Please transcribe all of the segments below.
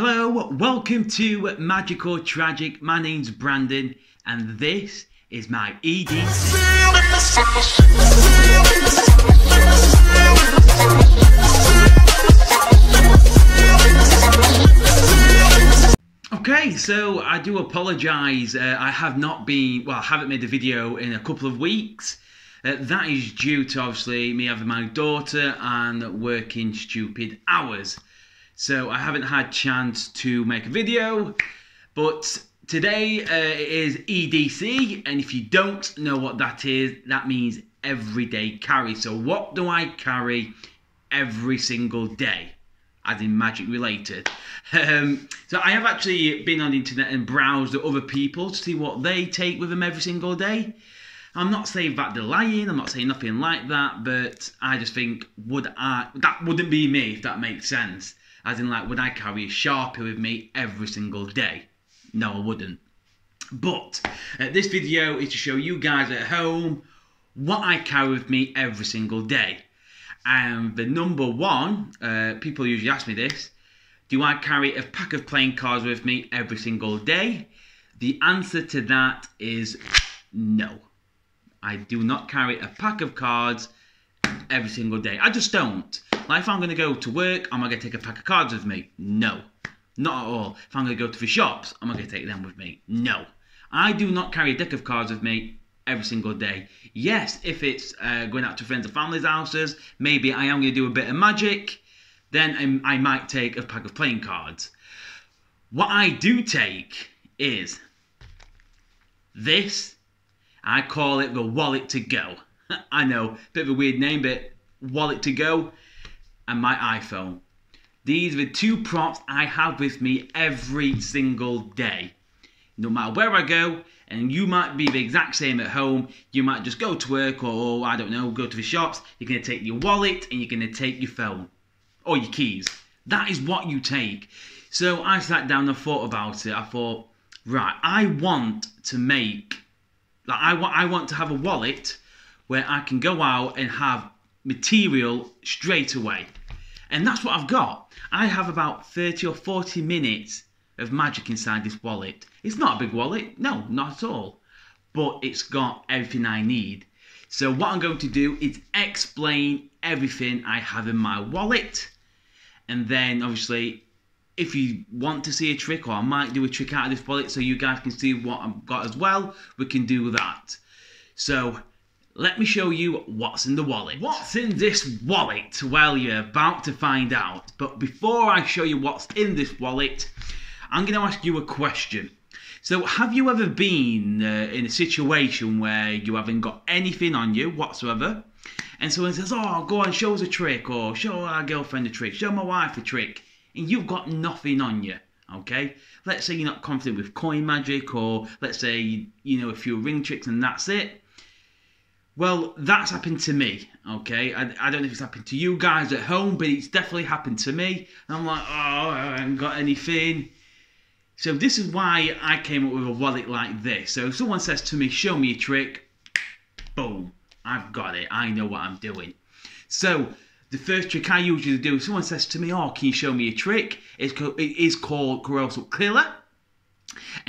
Hello, welcome to Magical Tragic. My name's Brandon and this is my EDC. Okay, so I do apologise. I haven't made a video in a couple of weeks. That is due to obviously me having my daughter and working stupid hours. So I haven't had chance to make a video, but today it is EDC, and if you don't know what that is, that means everyday carry. So what do I carry every single day, as in magic related? So I have actually been on the internet and browsed at other people to see what they take with them every single day. I'm not saying that they're lying, I'm not saying nothing like that, but I just think, that wouldn't be me, if that makes sense. As in, like, would I carry a Sharpie with me every single day? No, I wouldn't. But this video is to show you guys at home what I carry with me every single day. And the number one, people usually ask me this, do I carry a pack of playing cards with me every single day? The answer to that is no. I do not carry a pack of cards every single day. I just don't. Like, if I'm going to go to work, am I going to take a pack of cards with me? No. Not at all. If I'm going to go to the shops, am I going to take them with me? No. I do not carry a deck of cards with me every single day. Yes, if it's going out to friends and family's houses, maybe I am going to do a bit of magic, then I might take a pack of playing cards. What I do take is this. I call it the wallet to go. I know, bit of a weird name, but wallet to go. And my iPhone. These are the two props I have with me every single day. No matter where I go, and you might be the exact same at home, you might just go to work or, I don't know, go to the shops, you're going to take your wallet and you're going to take your phone. Or your keys. That is what you take. So I sat down and thought about it. I thought, right, I want to make, like, I want to have a wallet where I can go out and have material straight away. And that's what I've got. I have about 30 or 40 minutes of magic inside this wallet. It's not a big wallet, no, not at all. But it's got everything I need. So what I'm going to do is explain everything I have in my wallet. And then obviously, if you want to see a trick, or I might do a trick out of this wallet so you guys can see what I've got as well, we can do that. So let me show you what's in the wallet. What's in this wallet? Well, you're about to find out. But before I show you what's in this wallet, I'm going to ask you a question. So have you ever been in a situation where you haven't got anything on you whatsoever? And someone says, oh, go on, show us a trick, or show our girlfriend a trick, show my wife a trick. And you've got nothing on you. Okay, let's say you're not confident with coin magic, or let's say, you know, a few ring tricks and that's it. Well, that's happened to me, okay? I don't know if it's happened to you guys at home, but it's definitely happened to me. And I'm like, oh, I haven't got anything. So this is why I came up with a wallet like this. So if someone says to me, show me a trick, boom, I've got it. I know what I'm doing. So the first trick I usually do, if someone says to me, oh, can you show me a trick? It is called Kolossal Killer,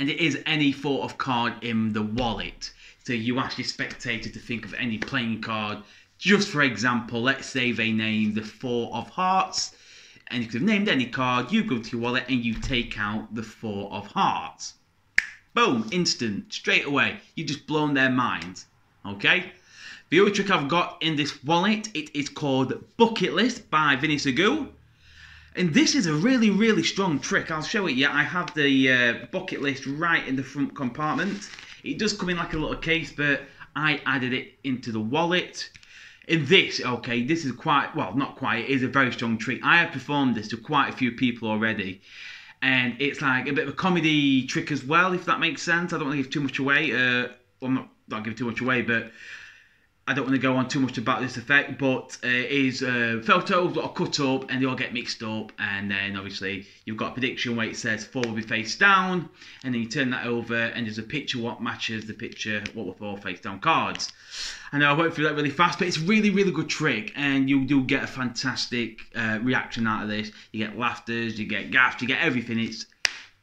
and it is any sort of card in the wallet. So you ask your spectator to think of any playing card. Just for example, let's say they name the Four of Hearts. And if they've named any card, you go to your wallet and you take out the Four of Hearts. Boom, instant, straight away. You've just blown their minds, okay? The other trick I've got in this wallet, it is called Bucket List by Vinny Sagu. And this is a really, really strong trick. I'll show it you. I have the Bucket List right in the front compartment. It does come in like a little case, but I added it into the wallet. And this, okay, this is quite, well, not quite, it is a very strong trick. I have performed this to quite a few people already. And it's like a bit of a comedy trick as well, if that makes sense. I don't want to give too much away. Well, I'm not giving too much away, but I don't want to go on too much about this effect, but it is photos that are cut up and they all get mixed up, and then obviously you've got a prediction where it says 4 will be face down, and then you turn that over and there's a picture what matches the picture what were 4 face down cards. I know I went through that really fast, but it's really, really good trick, and you do get a fantastic reaction out of this. You get laughters, you get gaffs, you get everything. It's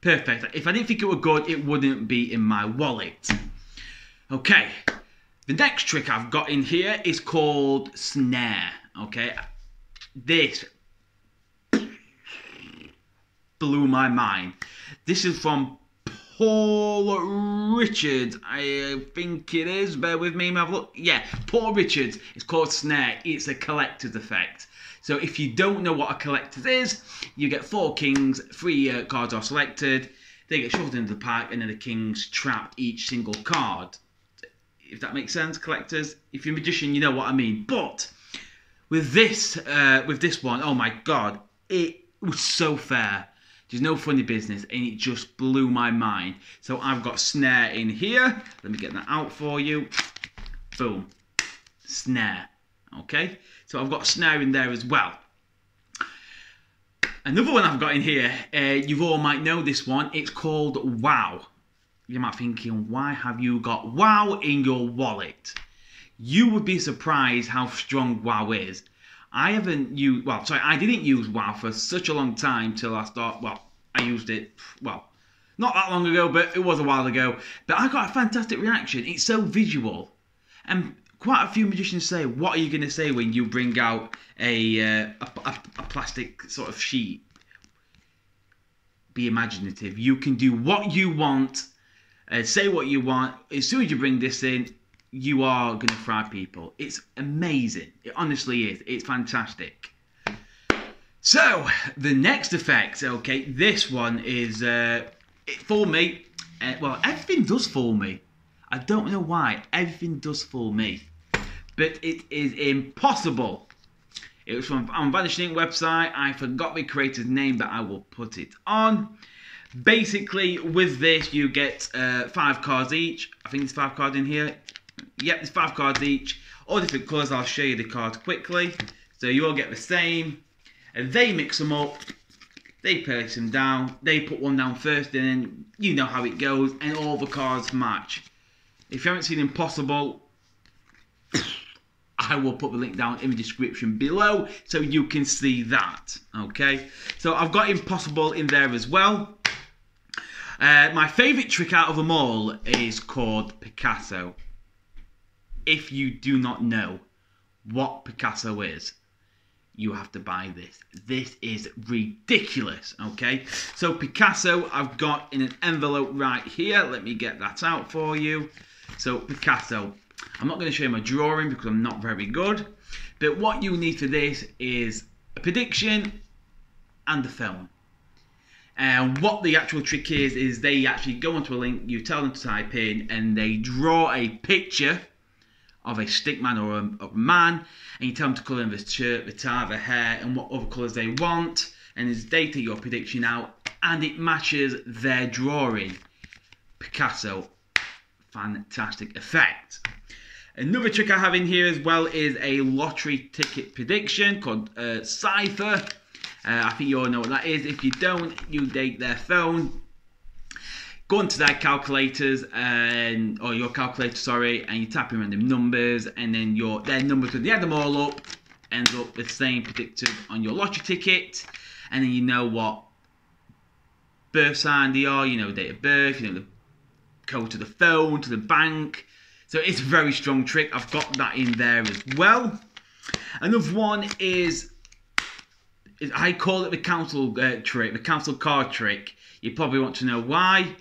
perfect. If I didn't think it were good, it wouldn't be in my wallet. Okay. The next trick I've got in here is called Snare, okay? This blew my mind. This is from Paul Richards, I think it is. Bear with me, have a look. Yeah, Paul Richards. It's called Snare. It's a collector's effect. So if you don't know what a collector's is, you get 4 kings, 3 cards are selected. They get shuffled into the pack, and then the kings trap each single card. If that makes sense, collectors. If you're a magician, you know what I mean. But with this one, oh my god, it was so fair. There's no funny business, and it just blew my mind. So I've got Snare in here. Let me get that out for you. Boom, Snare. Okay, so I've got Snare in there as well. Another one I've got in here. You all might know this one. It's called Wow. You might be thinking, why have you got Wow in your wallet? You would be surprised how strong Wow is. I haven't used, well, sorry, I didn't use Wow for such a long time till I started, well, I used it, well, not that long ago, but it was a while ago. But I got a fantastic reaction. It's so visual. And quite a few magicians say, what are you going to say when you bring out a plastic sort of sheet? Be imaginative. You can do what you want. Say what you want. As soon as you bring this in, you are going to fry people. It's amazing. It honestly is. It's fantastic. So, the next effect, okay, this one is, for me, well, everything does for me. I don't know why. Everything does for me. But it is impossible. It was from on Vanishing Inc website. I forgot the creator's name, but I will put it on. Basically, with this, you get 5 cards each. I think there's 5 cards in here. Yep, there's 5 cards each. All different colours. I'll show you the cards quickly. So you all get the same. And they mix them up. They place them down. They put one down first, and then you know how it goes. And all the cards match. If you haven't seen Impossible, I will put the link down in the description below so you can see that. Okay. So I've got Impossible in there as well. My favourite trick out of them all is called Picasso. If you do not know what Picasso is, you have to buy this. This is ridiculous, okay? So Picasso I've got in an envelope right here. Let me get that out for you. So Picasso. I'm not going to show you my drawing because I'm not very good. But what you need for this is a prediction and the film. And what the actual trick is they actually go onto a link, you tell them to type in, and they draw a picture of a stick man or a man, and you tell them to colour in the shirt, the tie, the hair, and what other colours they want, and they take your prediction out, and it matches their drawing. Picasso, fantastic effect. Another trick I have in here as well is a lottery ticket prediction called Cipher. I think you all know what that is. If you don't, you take their phone, go into their calculators, and or your calculator, sorry, and you tap in random numbers, and then their numbers, because you add them all up, ends up the same predicted on your lottery ticket, and then you know what birth sign they are, you know date of birth, you know the code to the phone, to the bank. So it's a very strong trick. I've got that in there as well. Another one is, I call it the council trick, the council card trick. You probably want to know why.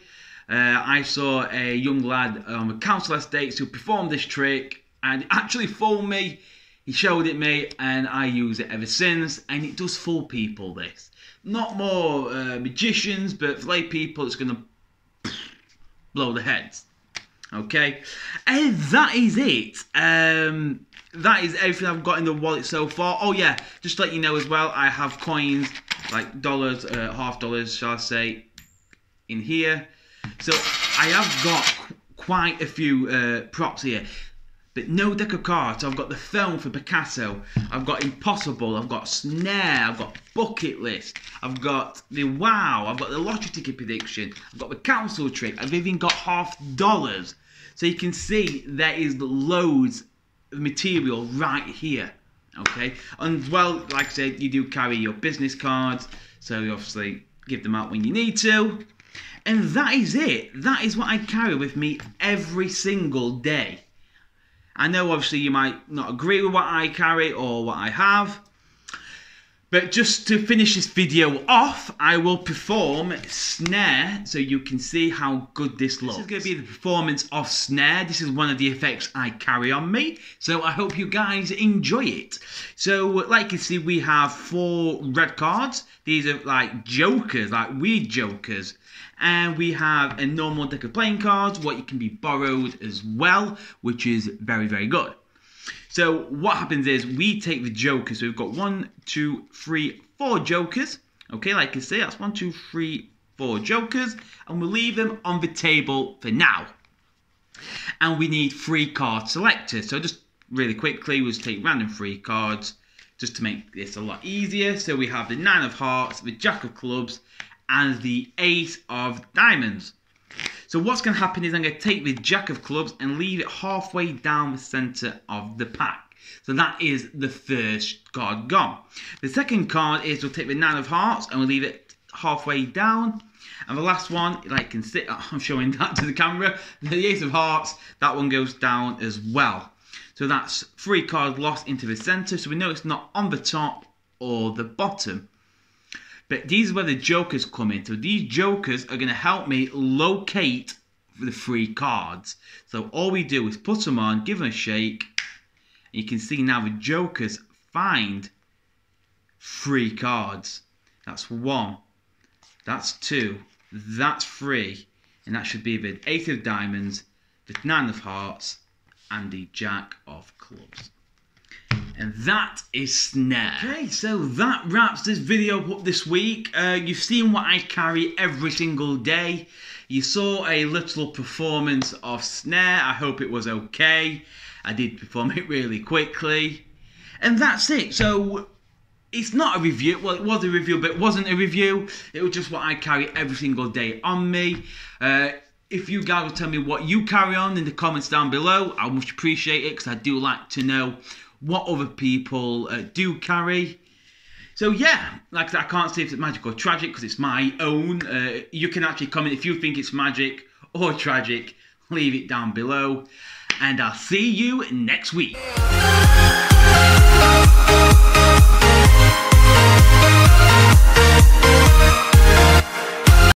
I saw a young lad on the council estates who performed this trick, and it actually fooled me. He showed it me, and I use it ever since. And it does fool people. This, not more magicians, but for lay people, it's gonna blow the heads. Okay, and that is it. That is everything I've got in the wallet so far. Oh yeah, just to let you know as well, I have coins, like dollars, half dollars, shall I say, in here. So I have got quite a few props here. But no deck of cards. I've got the film for Picasso. I've got Impossible. I've got Snare. I've got Bucket List. I've got the Wow. I've got the lottery ticket prediction. I've got the council trick. I've even got $50. So you can see there is loads of material right here. Okay. And well, like I said, you do carry your business cards. So you obviously give them out when you need to. And that is it. That is what I carry with me every single day. I know obviously you might not agree with what I carry or what I have, but just to finish this video off, I will perform Snare so you can see how good this looks. This is going to be the performance of Snare. This is one of the effects I carry on me, so I hope you guys enjoy it. So like you can see, we have 4 red cards. These are like jokers, like weird jokers. And we have a normal deck of playing cards, what you can be borrowed as well, which is very, very good. So what happens is we take the jokers. So we've got 1, 2, 3, 4 jokers. Okay, like I say, that's 1, 2, 3, 4 jokers. And we'll leave them on the table for now. And we need 3 card selectors. So just really quickly, we'll just take random 3 cards just to make this a lot easier. So we have the 9 of hearts, the jack of clubs, and the ace of diamonds. So what's going to happen is I'm going to take the jack of clubs and leave it halfway down the centre of the pack. So that is the first card gone. The second card is we'll take the 9 of hearts and we'll leave it halfway down. And the last one, like you can see, I'm showing that to the camera, the ace of hearts, that one goes down as well. So that's 3 cards lost into the centre, so we know it's not on the top or the bottom. But these are where the jokers come in. So these jokers are going to help me locate the 3 cards. So all we do is put them on, give them a shake. And you can see now the jokers find 3 cards. That's 1. That's 2. That's 3. And that should be the ace of diamonds, the 9 of hearts, and the jack of clubs. And that is Snare. Okay, so that wraps this video up this week. You've seen what I carry every single day. You saw a little performance of Snare. I hope it was okay. I did perform it really quickly. And that's it. So it's not a review. Well, it was a review, but it wasn't a review. It was just what I carry every single day on me. If you guys will tell me what you carry on in the comments down below, I much appreciate it, because I do like to know what other people do carry. So yeah, like I said, I can't say if it's magic or tragic because it's my own. You can actually comment if you think it's magic or tragic. Leave it down below, and I'll see you next week.